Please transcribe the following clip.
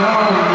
Lord.